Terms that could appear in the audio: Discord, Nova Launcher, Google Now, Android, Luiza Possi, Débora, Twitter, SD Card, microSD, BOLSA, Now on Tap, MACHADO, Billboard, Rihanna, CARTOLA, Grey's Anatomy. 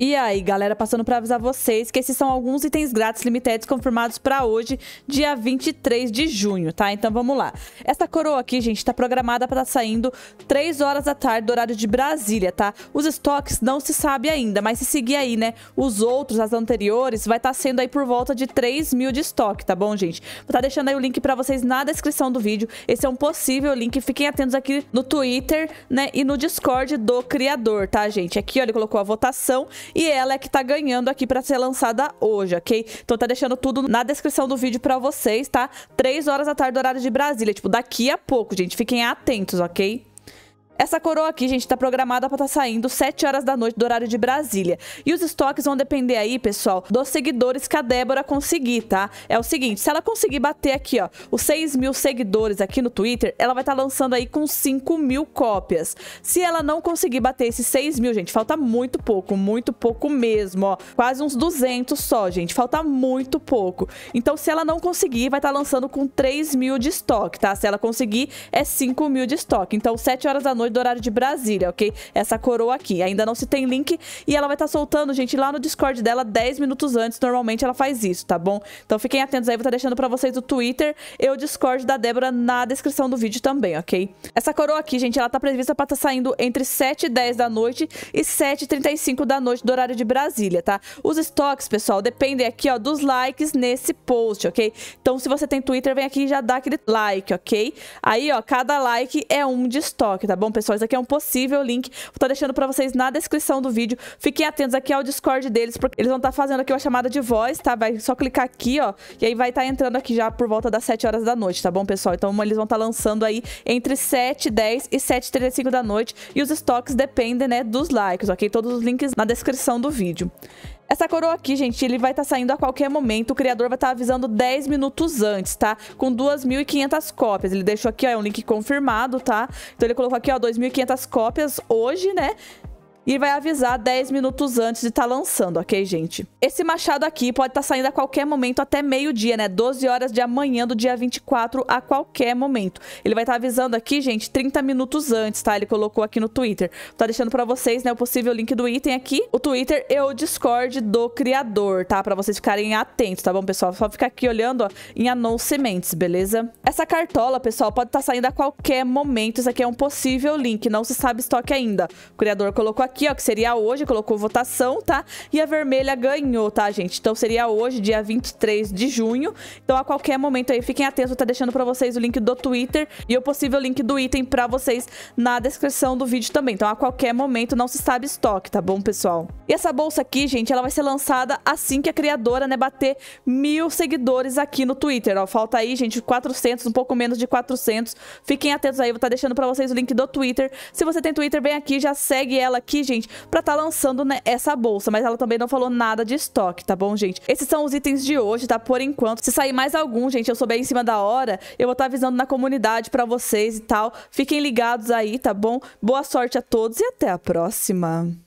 E aí, galera, passando para avisar vocês que esses são alguns itens grátis limitados confirmados para hoje, dia 23 de junho, tá? Então vamos lá. Essa coroa aqui, gente, tá programada para estar saindo 3 horas da tarde do horário de Brasília, tá? Os estoques não se sabe ainda, mas se seguir aí, né, os outros, as anteriores, vai estar sendo aí por volta de 3.000 de estoque, tá bom, gente? Vou estar deixando aí o link para vocês na descrição do vídeo. Esse é um possível link, fiquem atentos aqui no Twitter, né, e no Discord do criador, tá, gente? Aqui, ó, ele colocou a votação. E ela é que tá ganhando aqui pra ser lançada hoje, ok? Então tá deixando tudo na descrição do vídeo pra vocês, tá? 3 horas da tarde, horário de Brasília. Tipo, daqui a pouco, gente. Fiquem atentos, ok? Essa coroa aqui, gente, tá programada pra estar saindo 7 horas da noite do horário de Brasília. E os estoques vão depender aí, pessoal, dos seguidores que a Débora conseguir, tá? É o seguinte, se ela conseguir bater aqui, ó, os 6.000 seguidores aqui no Twitter, ela vai estar lançando aí com 5.000 cópias. Se ela não conseguir bater esses 6.000, gente, falta muito pouco mesmo, ó. Quase uns 200 só, gente, falta muito pouco. Então, se ela não conseguir, vai estar lançando com 3.000 de estoque, tá? Se ela conseguir, é 5.000 de estoque. Então, 7 horas da noite do horário de Brasília, ok? Essa coroa aqui. Ainda não se tem link e ela vai estar soltando, gente, lá no Discord dela 10 minutos antes. Normalmente ela faz isso, tá bom? Então fiquem atentos aí, vou estar deixando pra vocês o Twitter e o Discord da Débora na descrição do vídeo também, ok? Essa coroa aqui, gente, ela tá prevista pra estar saindo entre 7h10 da noite e 7h35 da noite do horário de Brasília, tá? Os estoques, pessoal, dependem aqui, ó, dos likes nesse post, ok? Então se você tem Twitter, vem aqui e já dá aquele like, ok? Aí, ó, cada like é um de estoque, tá bom? Pessoal, isso aqui é um possível link, vou estar deixando pra vocês na descrição do vídeo. Fiquem atentos aqui ao Discord deles, porque eles vão estar fazendo aqui uma chamada de voz, tá? Vai só clicar aqui, ó, e aí vai estar entrando aqui já por volta das 7 horas da noite, tá bom, pessoal? Então eles vão estar lançando aí entre 7h10 e 7h35 da noite, e os estoques dependem, né, dos likes, ok? Todos os links na descrição do vídeo. Essa coroa aqui, gente, ele vai estar saindo a qualquer momento. O criador vai estar avisando 10 minutos antes, tá? Com 2.500 cópias. Ele deixou aqui, ó, é um link confirmado, tá? Então ele colocou aqui, ó, 2.500 cópias hoje, né? E vai avisar 10 minutos antes de estar lançando, ok, gente? Esse machado aqui pode estar saindo a qualquer momento até meio-dia, né? 12 horas de amanhã do dia 24 a qualquer momento. Ele vai estar avisando aqui, gente, 30 minutos antes, tá? Ele colocou aqui no Twitter. Tá deixando pra vocês, né, o possível link do item aqui, o Twitter e o Discord do criador, tá? Pra vocês ficarem atentos, tá bom, pessoal? Só ficar aqui olhando, ó, em anunciamentos, beleza? Essa cartola, pessoal, pode estar saindo a qualquer momento. Isso aqui é um possível link, não se sabe estoque ainda. O criador colocou aqui. Aqui, ó, que seria hoje, colocou votação, tá? E a vermelha ganhou, tá, gente? Então seria hoje, dia 23 de junho. Então a qualquer momento aí, fiquem atentos, tá deixando pra vocês o link do Twitter e o possível link do item pra vocês na descrição do vídeo também. Então a qualquer momento não se sabe estoque, tá bom, pessoal? E essa bolsa aqui, gente, ela vai ser lançada assim que a criadora, né, bater 1.000 seguidores aqui no Twitter, ó. Falta aí, gente, 400, um pouco menos de 400. Fiquem atentos aí, vou tá deixando pra vocês o link do Twitter. Se você tem Twitter, vem aqui, já segue ela aqui, gente, pra tá lançando, né, essa bolsa. Mas ela também não falou nada de estoque, tá bom, gente? Esses são os itens de hoje, tá? Por enquanto. Se sair mais algum, gente, eu souber em cima da hora, eu vou estar avisando na comunidade pra vocês e tal. Fiquem ligados aí, tá bom? Boa sorte a todos e até a próxima!